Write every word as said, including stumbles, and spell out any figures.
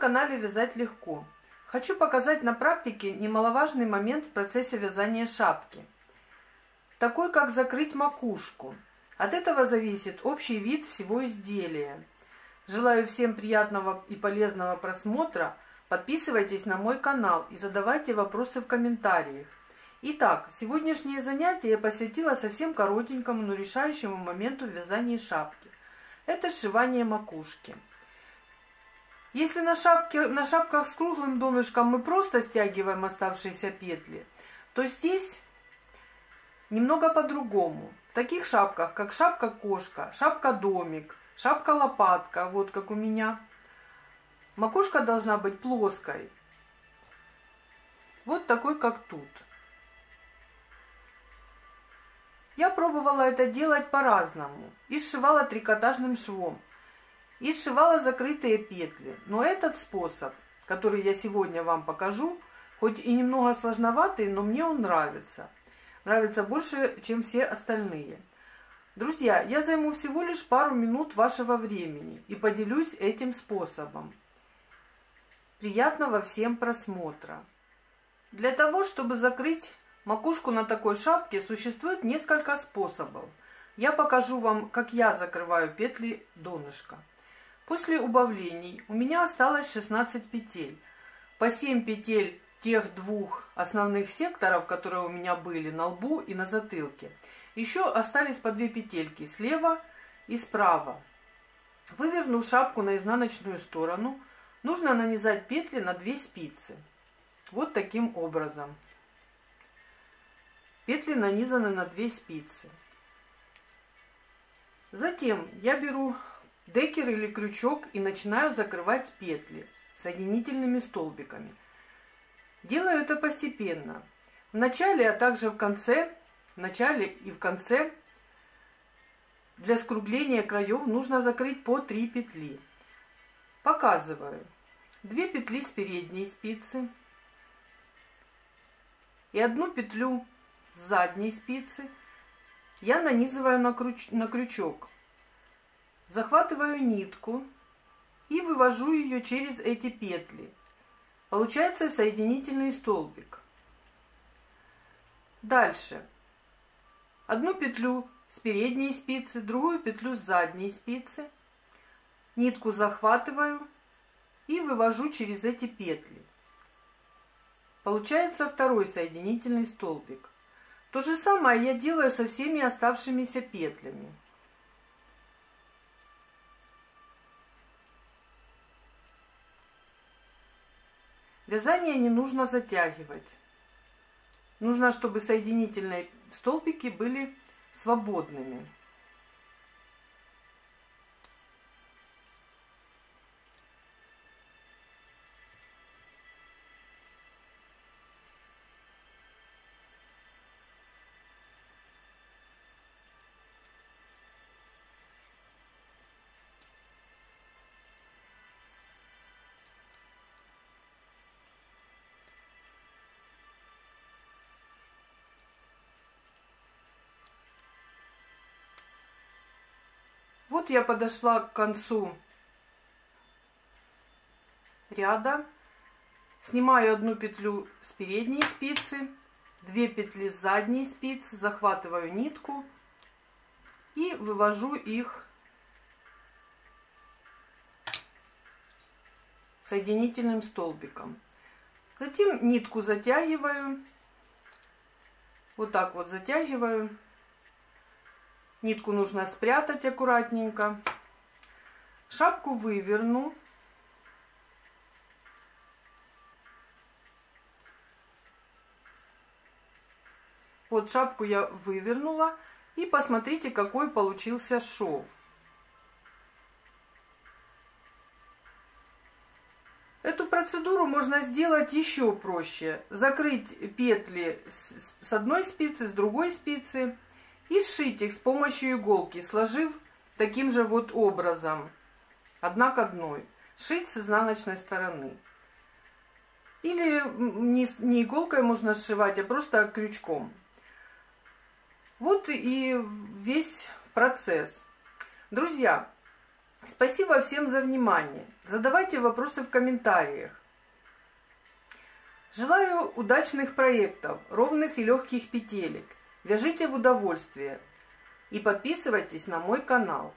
канале «Вязать легко». Хочу показать на практике немаловажный момент в процессе вязания шапки, такой как закрыть макушку. От этого зависит общий вид всего изделия. Желаю всем приятного и полезного просмотра. Подписывайтесь на мой канал и задавайте вопросы в комментариях. Итак, сегодняшнее занятие я посвятила совсем коротенькому, но решающему моменту в вязании шапки. Это сшивание макушки. Если на, шапке, на шапках с круглым донышком мы просто стягиваем оставшиеся петли, то здесь немного по-другому. В таких шапках, как шапка-кошка, шапка-домик, шапка-лопатка, вот как у меня, макушка должна быть плоской. Вот такой, как тут. Я пробовала это делать по-разному. И сшивала трикотажным швом, и сшивала закрытые петли. Но этот способ, который я сегодня вам покажу, хоть и немного сложноватый, но мне он нравится. Нравится больше, чем все остальные. Друзья, я займу всего лишь пару минут вашего времени и поделюсь этим способом. Приятного всем просмотра! Для того, чтобы закрыть макушку на такой шапке, существует несколько способов. Я покажу вам, как я закрываю петли донышка. После убавлений у меня осталось шестнадцать петель. По семь петель тех двух основных секторов, которые у меня были на лбу и на затылке. Еще остались по две петельки слева и справа. Вывернув шапку на изнаночную сторону, нужно нанизать петли на две спицы. Вот таким образом. Петли нанизаны на две спицы. Затем я беру декер или крючок и начинаю закрывать петли соединительными столбиками. Делаю это постепенно. В начале, а также в конце, в начале и в конце для скругления краев нужно закрыть по три петли. Показываю. две петли с передней спицы и одну петлю с задней спицы я нанизываю на, крюч... на крючок. Захватываю нитку и вывожу ее через эти петли. Получается соединительный столбик. Дальше. Одну петлю с передней спицы, другую петлю с задней спицы. Нитку захватываю и вывожу через эти петли. Получается второй соединительный столбик. То же самое я делаю со всеми оставшимися петлями. Вязание не нужно затягивать. Нужно, чтобы соединительные столбики были свободными. Вот я подошла к концу ряда. Снимаю одну петлю с передней спицы, две петли с задней спицы, захватываю нитку и вывожу их соединительным столбиком. Затем нитку затягиваю, вот так вот затягиваю. Нитку нужно спрятать аккуратненько. Шапку выверну. Вот шапку я вывернула. И посмотрите, какой получился шов. Эту процедуру можно сделать еще проще. Закрыть петли с одной спицы, с другой спицы. И сшить их с помощью иголки, сложив таким же вот образом, одна к одной. Сшить с изнаночной стороны. Или не, не иголкой можно сшивать, а просто крючком. Вот и весь процесс. Друзья, Спасибо всем за внимание. Задавайте вопросы в комментариях. Желаю удачных проектов, ровных и легких петелек. Вяжите в удовольствие и подписывайтесь на мой канал.